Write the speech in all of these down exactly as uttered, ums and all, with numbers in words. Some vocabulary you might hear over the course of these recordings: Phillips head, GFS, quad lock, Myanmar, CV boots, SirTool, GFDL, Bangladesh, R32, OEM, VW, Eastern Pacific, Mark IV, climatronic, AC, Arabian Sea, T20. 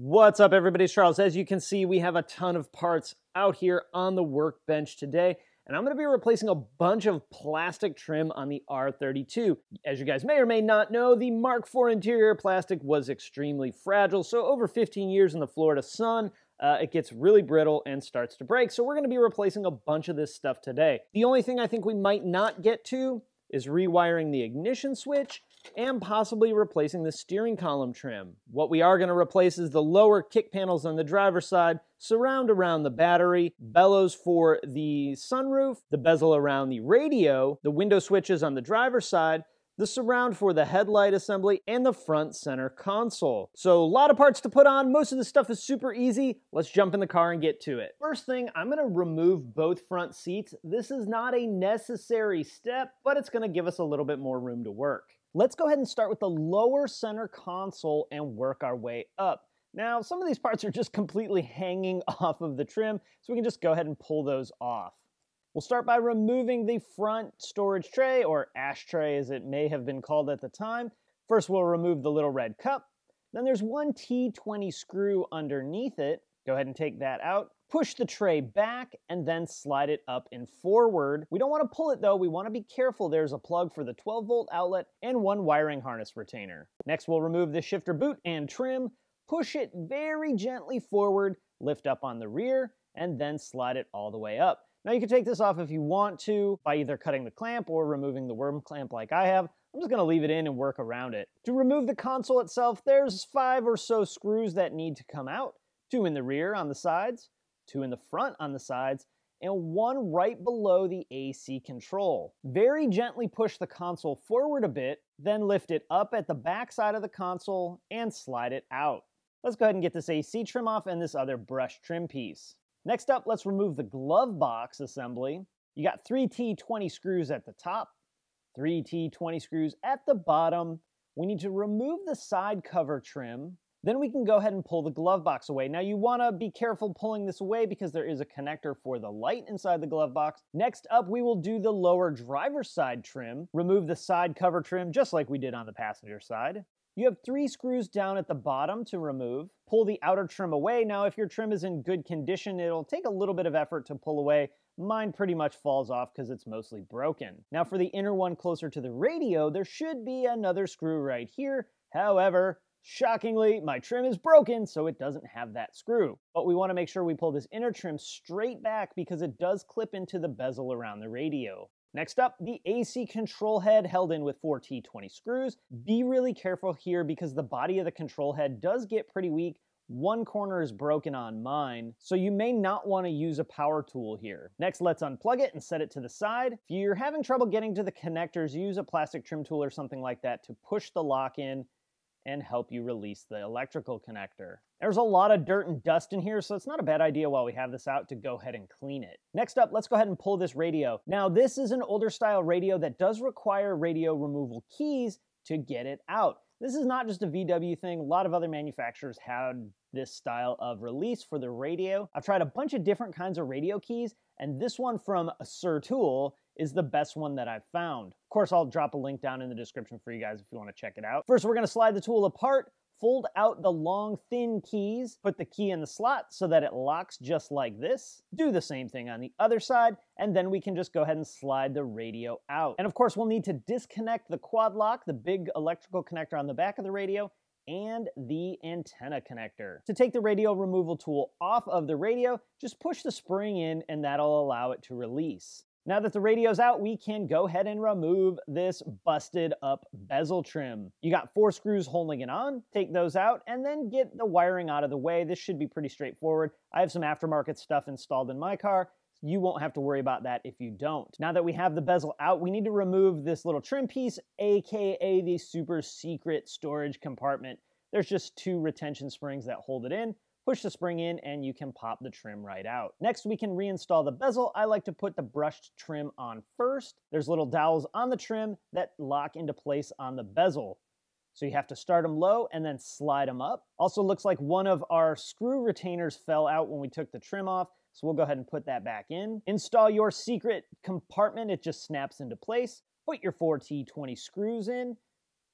What's up, everybody? It's Charles. As you can see, we have a ton of parts out here on the workbench today, and I'm going to be replacing a bunch of plastic trim on the R thirty-two. As you guys may or may not know, the Mark four interior plastic was extremely fragile, so over fifteen years in the Florida sun, Uh, it gets really brittle and starts to break. So we're going to be replacing a bunch of this stuff today. The only thing I think we might not get to is rewiring the ignition switch and possibly replacing the steering column trim. What we are going to replace is the lower kick panels on the driver's side, surround around the battery, bellows for the sunroof, the bezel around the radio, the window switches on the driver's side, the surround for the headlight assembly, and the front center console. So a lot of parts to put on. Most of this stuff is super easy. Let's jump in the car and get to it. First thing, I'm gonna remove both front seats. This is not a necessary step, but it's gonna give us a little bit more room to work. Let's go ahead and start with the lower center console and work our way up. Now, some of these parts are just completely hanging off of the trim, so we can just go ahead and pull those off. We'll start by removing the front storage tray, or ashtray as it may have been called at the time. First, we'll remove the little red cup. Then there's one T twenty screw underneath it. Go ahead and take that out. Push the tray back and then slide it up and forward. We don't want to pull it though. We want to be careful. There's a plug for the twelve volt outlet and one wiring harness retainer. Next, we'll remove the shifter boot and trim. Push it very gently forward, lift up on the rear, and then slide it all the way up. Now you can take this off if you want to by either cutting the clamp or removing the worm clamp like I have. I'm just going to leave it in and work around it. To remove the console itself, there's five or so screws that need to come out. Two in the rear on the sides, two in the front on the sides, and one right below the A C control. Very gently push the console forward a bit, then lift it up at the back side of the console and slide it out. Let's go ahead and get this A C trim off and this other brush trim piece. Next up, let's remove the glove box assembly. You got three T twenty screws at the top, three T twenty screws at the bottom. We need to remove the side cover trim. Then we can go ahead and pull the glove box away. Now you wanna be careful pulling this away because there is a connector for the light inside the glove box. Next up, we will do the lower driver's side trim. Remove the side cover trim just like we did on the passenger side. You have three screws down at the bottom to remove. Pull the outer trim away. Now, if your trim is in good condition, it'll take a little bit of effort to pull away. Mine pretty much falls off because it's mostly broken. Now, for the inner one closer to the radio, there should be another screw right here. However, shockingly, my trim is broken, so it doesn't have that screw. But we want to make sure we pull this inner trim straight back because it does clip into the bezel around the radio. Next up, the A C control head held in with four T twenty screws. Be really careful here because the body of the control head does get pretty weak. One corner is broken on mine, so you may not want to use a power tool here. Next, let's unplug it and set it to the side. If you're having trouble getting to the connectors, use a plastic trim tool or something like that to push the lock in and help you release the electrical connector. There's a lot of dirt and dust in here, so it's not a bad idea while we have this out to go ahead and clean it. Next up, let's go ahead and pull this radio. Now, this is an older style radio that does require radio removal keys to get it out. This is not just a V W thing. A lot of other manufacturers had this style of release for the radio. I've tried a bunch of different kinds of radio keys, and this one from SirTool is the best one that I've found. Of course, I'll drop a link down in the description for you guys if you want to check it out. First, we're going to slide the tool apart, fold out the long, thin keys, put the key in the slot so that it locks just like this. Do the same thing on the other side, and then we can just go ahead and slide the radio out. And of course, we'll need to disconnect the quad lock, the big electrical connector on the back of the radio, and the antenna connector. To take the radio removal tool off of the radio, just push the spring in and that'll allow it to release. Now that the radio's out, we can go ahead and remove this busted up bezel trim. You got four screws holding it on, take those out, and then get the wiring out of the way. This should be pretty straightforward. I have some aftermarket stuff installed in my car. You won't have to worry about that if you don't. Now that we have the bezel out, we need to remove this little trim piece, aka the super secret storage compartment. There's just two retention springs that hold it in. Push the spring in and you can pop the trim right out. Next, we can reinstall the bezel. I like to put the brushed trim on first. There's little dowels on the trim that lock into place on the bezel. So you have to start them low and then slide them up. Also looks like one of our screw retainers fell out when we took the trim off. So we'll go ahead and put that back in. Install your secret compartment. It just snaps into place. Put your four T twenty screws in.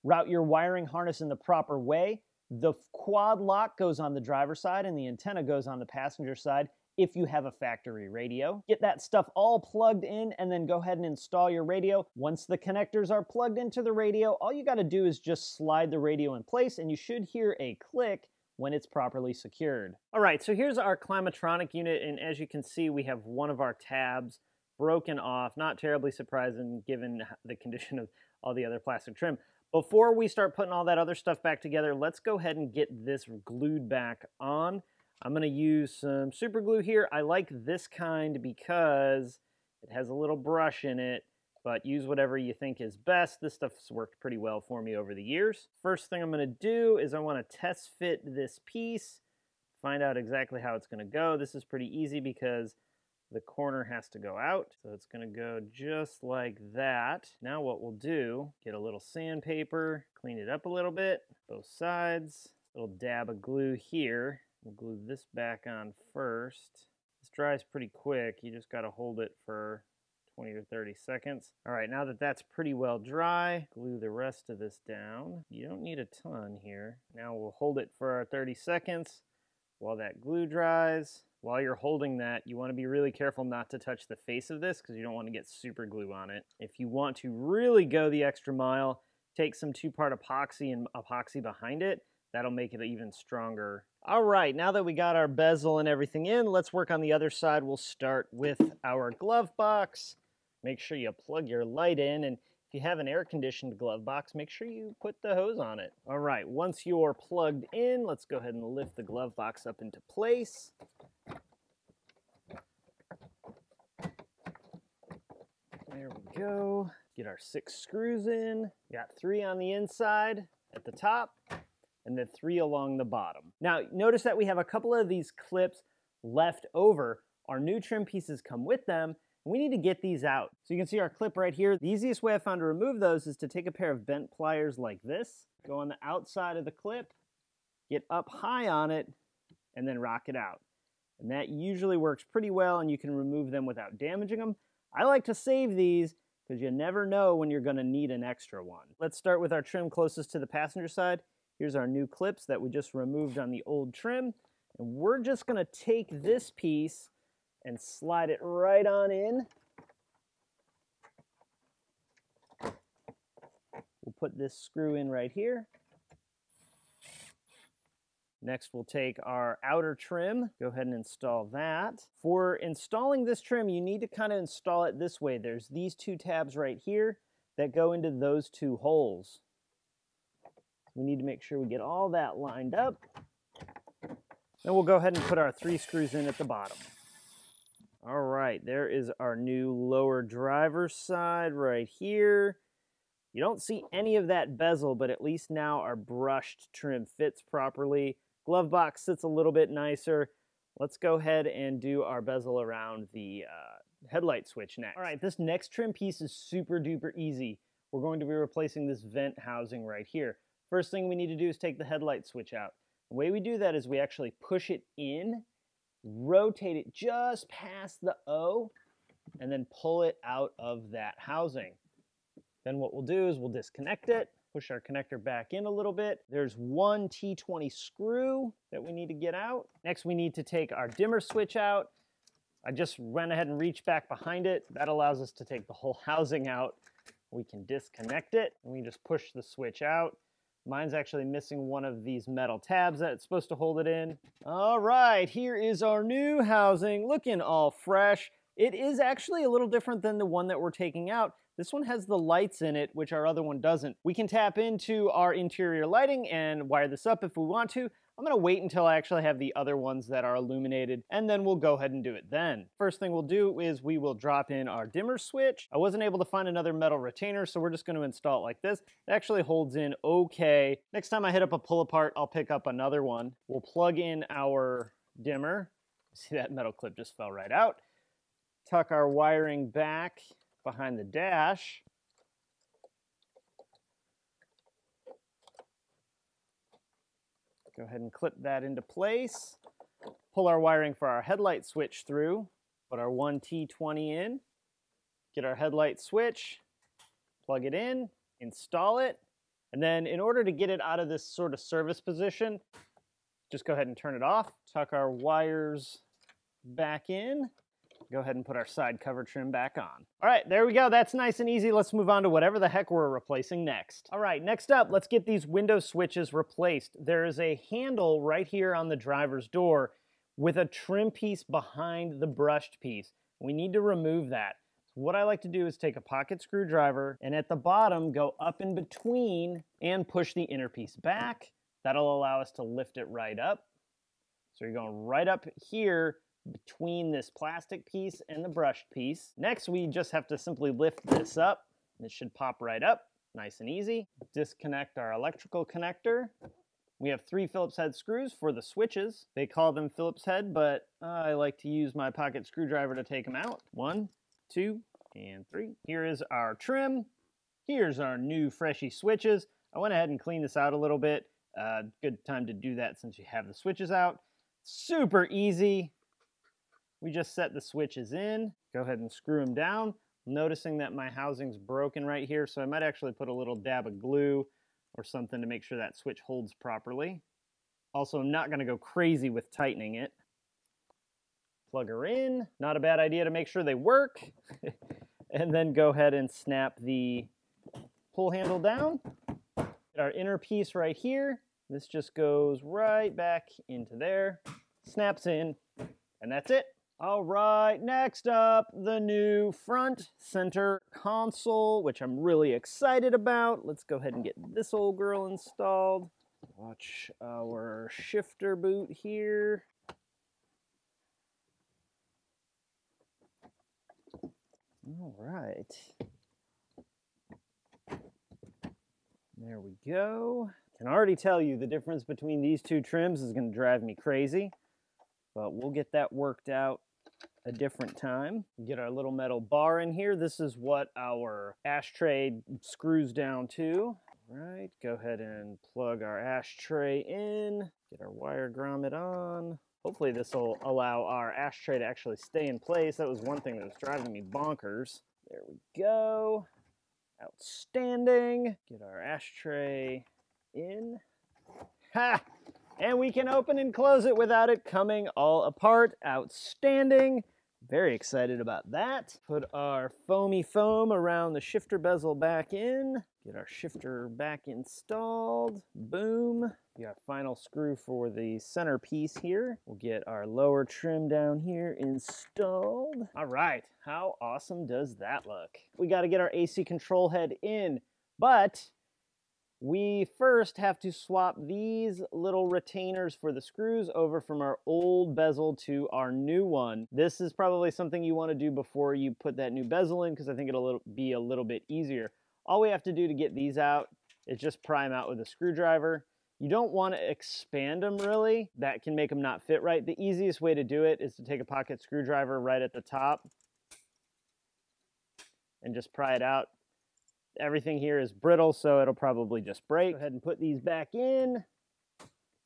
Route your wiring harness in the proper way. The quad lock goes on the driver's side and the antenna goes on the passenger side if you have a factory radio. Get that stuff all plugged in and then go ahead and install your radio. Once the connectors are plugged into the radio, all you got to do is just slide the radio in place and you should hear a click when it's properly secured. All right, so here's our climatronic unit, and as you can see, we have one of our tabs broken off. Not terribly surprising given the condition of all the other plastic trim. Before we start putting all that other stuff back together, let's go ahead and get this glued back on. I'm going to use some super glue here. I like this kind because it has a little brush in it, but use whatever you think is best. This stuff's worked pretty well for me over the years. First thing I'm going to do is I want to test fit this piece, find out exactly how it's going to go. This is pretty easy because the corner has to go out. So it's going to go just like that. Now what we'll do, get a little sandpaper, clean it up a little bit, both sides, a little dab of glue here. We'll glue this back on first. This dries pretty quick. You just got to hold it for twenty or thirty seconds. All right, now that that's pretty well dry, glue the rest of this down. You don't need a ton here. Now we'll hold it for our thirty seconds while that glue dries. While you're holding that, you want to be really careful not to touch the face of this because you don't want to get super glue on it. If you want to really go the extra mile, take some two-part epoxy and epoxy behind it. That'll make it even stronger. All right, now that we got our bezel and everything in, let's work on the other side. We'll start with our glove box. Make sure you plug your light in, and if you have an air-conditioned glove box, make sure you put the hose on it. All right, once you're plugged in, let's go ahead and lift the glove box up into place. There we go. Get our six screws in. Got three on the inside at the top, and then three along the bottom. Now, notice that we have a couple of these clips left over. Our new trim pieces come with them. We need to get these out. So you can see our clip right here. The easiest way I found to remove those is to take a pair of bent pliers like this, go on the outside of the clip, get up high on it, and then rock it out. And that usually works pretty well, and you can remove them without damaging them. I like to save these because you never know when you're gonna need an extra one. Let's start with our trim closest to the passenger side. Here's our new clips that we just removed on the old trim. And we're just gonna take this piece and slide it right on in. We'll put this screw in right here. Next, we'll take our outer trim. Go ahead and install that. For installing this trim, you need to kind of install it this way. There's these two tabs right here that go into those two holes. We need to make sure we get all that lined up. Then we'll go ahead and put our three screws in at the bottom. All right, there is our new lower driver's side right here. You don't see any of that bezel, but at least now our brushed trim fits properly. Glove box sits a little bit nicer. Let's go ahead and do our bezel around the uh, headlight switch next. All right, this next trim piece is super duper easy. We're going to be replacing this vent housing right here. First thing we need to do is take the headlight switch out. The way we do that is we actually push it in, rotate it just past the O, and then pull it out of that housing. Then what we'll do is we'll disconnect it, push our connector back in a little bit. There's one T twenty screw that we need to get out. Next, we need to take our dimmer switch out. I just went ahead and reached back behind it. That allows us to take the whole housing out. We can disconnect it, and we just push the switch out. Mine's actually missing one of these metal tabs that it's supposed to hold it in. All right, here is our new housing, looking all fresh. It is actually a little different than the one that we're taking out. This one has the lights in it, which our other one doesn't. We can tap into our interior lighting and wire this up if we want to. I'm gonna wait until I actually have the other ones that are illuminated, and then we'll go ahead and do it then. First thing we'll do is we will drop in our dimmer switch. I wasn't able to find another metal retainer, so we're just gonna install it like this. It actually holds in okay. Next time I hit up a pull apart, I'll pick up another one. We'll plug in our dimmer. See, that metal clip just fell right out. Tuck our wiring back behind the dash. Go ahead and clip that into place. Pull our wiring for our headlight switch through. Put our one T twenty in. Get our headlight switch. Plug it in. Install it. And then in order to get it out of this sort of service position, just go ahead and turn it off, tuck our wires back in, go ahead and put our side cover trim back on. All right, there we go, that's nice and easy. Let's move on to whatever the heck we're replacing next. All right, next up, let's get these window switches replaced. There is a handle right here on the driver's door with a trim piece behind the brushed piece. We need to remove that. What I like to do is take a pocket screwdriver and at the bottom go up in between and push the inner piece back. That'll allow us to lift it right up. So you're going right up here between this plastic piece and the brushed piece. Next, we just have to simply lift this up. It should pop right up, nice and easy. Disconnect our electrical connector. We have three Phillips head screws for the switches. They call them Phillips head, but uh, I like to use my pocket screwdriver to take them out. One, two, and three. Here is our trim. Here's our new freshy switches. I went ahead and cleaned this out a little bit. Uh, good time to do that since you have the switches out. Super easy. We just set the switches in. Go ahead and screw them down. Noticing that my housing's broken right here, so I might actually put a little dab of glue or something to make sure that switch holds properly. Also, I'm not gonna go crazy with tightening it. Plug her in. Not a bad idea to make sure they work. And then go ahead and snap the pull handle down. Get our inner piece right here. This just goes right back into there, snaps in, and that's it. All right, next up, the new front center console, which I'm really excited about. Let's go ahead and get this old girl installed. Watch our shifter boot here. All right. There we go. I can already tell you the difference between these two trims is going to drive me crazy, but we'll get that worked out a different time. Get our little metal bar in here. This is what our ashtray screws down to. All right, go ahead and plug our ashtray in, get our wire grommet on. Hopefully this will allow our ashtray to actually stay in place. That was one thing that was driving me bonkers. There we go, outstanding. Get our ashtray in, ha! And we can open and close it without it coming all apart. Outstanding. Very excited about that. Put our foamy foam around the shifter bezel back in. Get our shifter back installed. Boom. We got our final screw for the center piece here. We'll get our lower trim down here installed. All right. How awesome does that look? We got to get our A C control head in, but we first have to swap these little retainers for the screws over from our old bezel to our new one. This is probably something you want to do before you put that new bezel in because I think it'll be a little bit easier. All we have to do to get these out is just pry them out with a screwdriver. You don't want to expand them really. That can make them not fit right. The easiest way to do it is to take a pocket screwdriver right at the top and just pry it out. Everything here is brittle, so it'll probably just break. Go ahead and put these back in.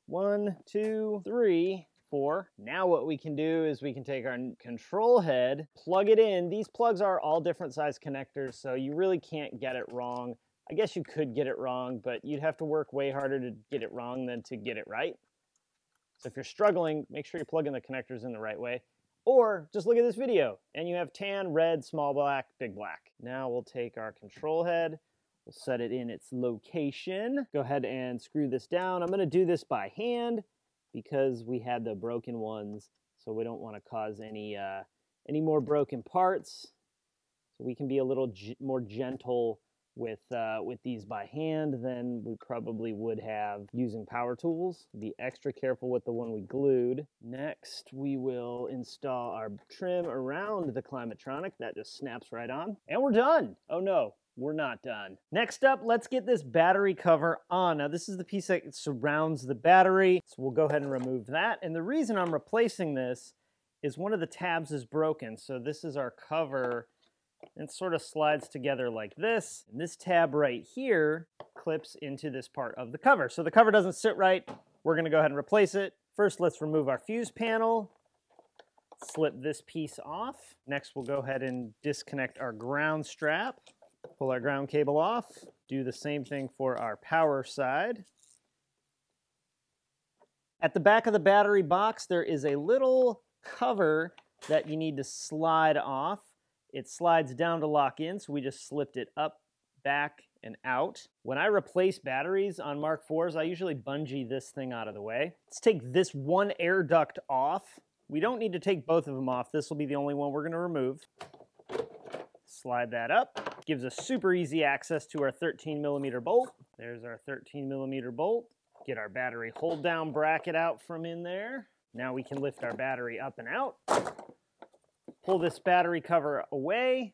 One, two, three, four. Now what we can do is we can take our control head, plug it in. These plugs are all different size connectors, so you really can't get it wrong. I guess you could get it wrong, but you'd have to work way harder to get it wrong than to get it right. So if you're struggling, make sure you're plugging the connectors in the right way. Or just look at this video and you have tan, red, small black, big black. Now we'll take our control head, we'll set it in its location. Go ahead and screw this down. I'm gonna do this by hand because we had the broken ones, so we don't wanna cause any, uh, any more broken parts. So we can be a little more gentle with, uh, with these by hand than we probably would have using power tools. Be extra careful with the one we glued. Next, we will install our trim around the climatronic. That just snaps right on. And we're done. Oh no, we're not done. Next up, let's get this battery cover on. Now this is the piece that surrounds the battery. So we'll go ahead and remove that. And the reason I'm replacing this is one of the tabs is broken. So this is our cover. It sort of slides together like this. And this tab right here clips into this part of the cover. So the cover doesn't sit right. We're gonna go ahead and replace it. First, let's remove our fuse panel. Slip this piece off. Next, we'll go ahead and disconnect our ground strap. Pull our ground cable off. Do the same thing for our power side. At the back of the battery box, there is a little cover that you need to slide off. It slides down to lock in, so we just slipped it up, back, and out. When I replace batteries on Mark fours, I usually bungee this thing out of the way. Let's take this one air duct off. We don't need to take both of them off. This will be the only one we're going to remove. Slide that up. Gives us super easy access to our thirteen millimeter bolt. There's our thirteen millimeter bolt. Get our battery hold down bracket out from in there. Now we can lift our battery up and out. Pull this battery cover away.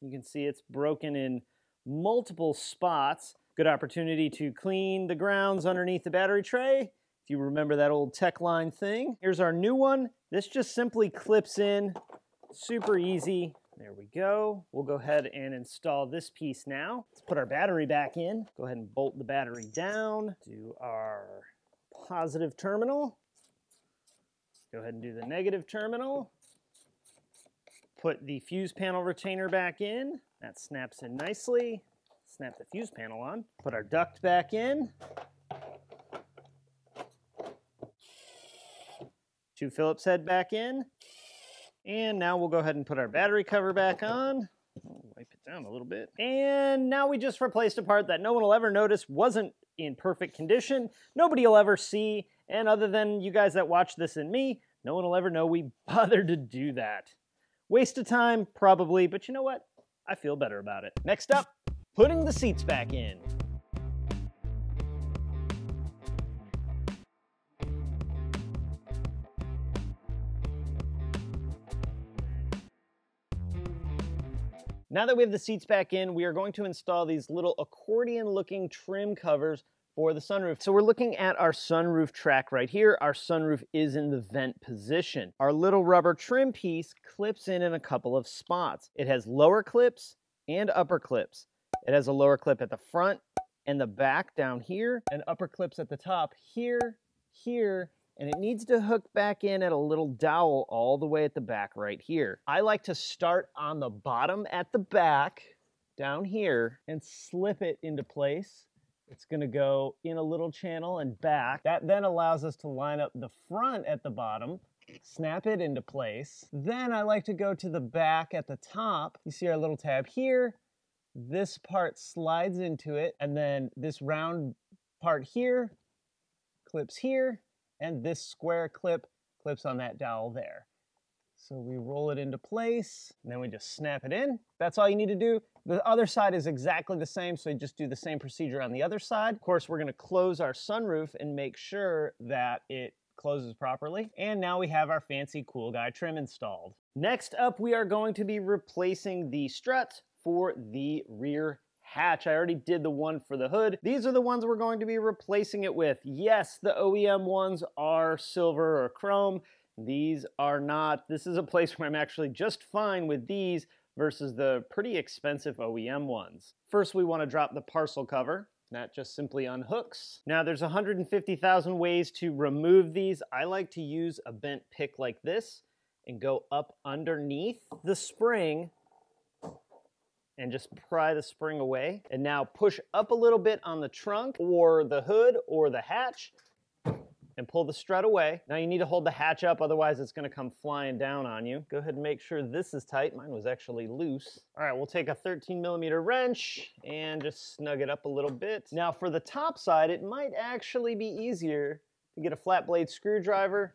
You can see it's broken in multiple spots. Good opportunity to clean the grounds underneath the battery tray. If you remember that old tech line thing. Here's our new one. This just simply clips in, super easy. There we go. We'll go ahead and install this piece now. Let's put our battery back in. Go ahead and bolt the battery down. Do our positive terminal. Go ahead and do the negative terminal. Put the fuse panel retainer back in. That snaps in nicely. Snap the fuse panel on. Put our duct back in. Two Phillips head back in. And now we'll go ahead and put our battery cover back on. I'll wipe it down a little bit. And now we just replaced a part that no one will ever notice wasn't in perfect condition. Nobody will ever see. And other than you guys that watch this and me, no one will ever know we bothered to do that. Waste of time, probably, but you know what? I feel better about it. Next up, putting the seats back in. Now that we have the seats back in, we are going to install these little accordion-looking trim covers for the sunroof. So we're looking at our sunroof track right here. Our sunroof is in the vent position. Our little rubber trim piece clips in in a couple of spots. It has lower clips and upper clips. It has a lower clip at the front and the back down here, and upper clips at the top here, here, and it needs to hook back in at a little dowel all the way at the back right here. I like to start on the bottom at the back, down here, and slip it into place. It's gonna go in a little channel and back. That then allows us to line up the front at the bottom, snap it into place. Then I like to go to the back at the top. You see our little tab here. This part slides into it, and then this round part here clips here, and this square clip clips on that dowel there. So we roll it into place, and then we just snap it in. That's all you need to do. The other side is exactly the same, so you just do the same procedure on the other side. Of course, we're gonna close our sunroof and make sure that it closes properly. And now we have our fancy cool guy trim installed. Next up, we are going to be replacing the struts for the rear hatch. I already did the one for the hood. These are the ones we're going to be replacing it with. Yes, the O E M ones are silver or chrome. These are not. This is a place where I'm actually just fine with these versus the pretty expensive O E M ones. First, we want to drop the parcel cover. That just simply unhooks. Now, there's one hundred fifty thousand ways to remove these. I like to use a bent pick like this and go up underneath the spring and just pry the spring away. And now push up a little bit on the trunk or the hood or the hatch and pull the strut away. Now you need to hold the hatch up, otherwise it's gonna come flying down on you. Go ahead and make sure this is tight. Mine was actually loose. All right, we'll take a thirteen millimeter wrench and just snug it up a little bit. Now for the top side, it might actually be easier to get a flat blade screwdriver.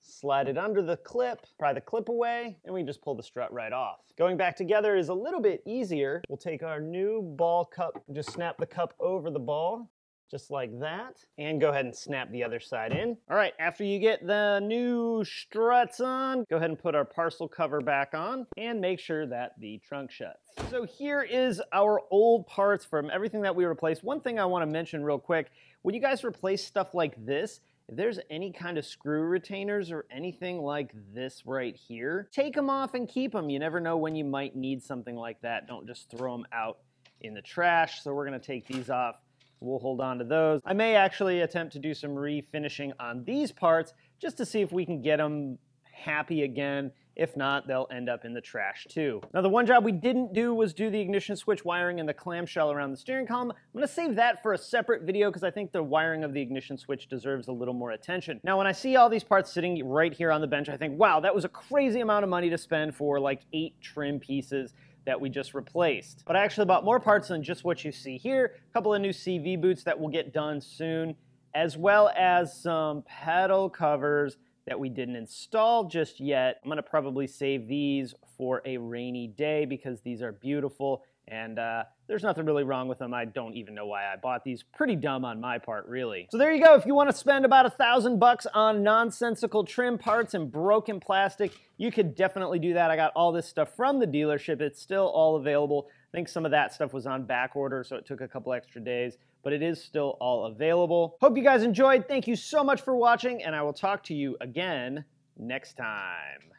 Slide it under the clip, pry the clip away, and we just pull the strut right off. Going back together is a little bit easier. We'll take our new ball cup, and just snap the cup over the ball, just like that, and go ahead and snap the other side in. All right, after you get the new struts on, go ahead and put our parcel cover back on and make sure that the trunk shuts. So here is our old parts from everything that we replaced. One thing I wanna mention real quick, when you guys replace stuff like this, if there's any kind of screw retainers or anything like this right here, take them off and keep them. You never know when you might need something like that. Don't just throw them out in the trash. So we're gonna take these off. We'll hold on to those. I may actually attempt to do some refinishing on these parts just to see if we can get them happy again If not, they'll end up in the trash too. Now, the one job we didn't do was do the ignition switch wiring and the clamshell around the steering column. I'm gonna save that for a separate video because I think the wiring of the ignition switch deserves a little more attention. Now, when I see all these parts sitting right here on the bench, I think, wow, that was a crazy amount of money to spend for like eight trim pieces that we just replaced. But I actually bought more parts than just what you see here. A couple of new C V boots that will get done soon, as well as some pedal covers that we didn't install just yet. I'm gonna probably save these for a rainy day because these are beautiful and uh, there's nothing really wrong with them. I don't even know why I bought these. Pretty dumb on my part, really. So there you go. If you want to spend about a thousand bucks on nonsensical trim parts and broken plastic, you could definitely do that. I got all this stuff from the dealership. It's still all available. I think some of that stuff was on back order, so it took a couple extra days, but it is still all available. Hope you guys enjoyed. Thank you so much for watching, and I will talk to you again next time.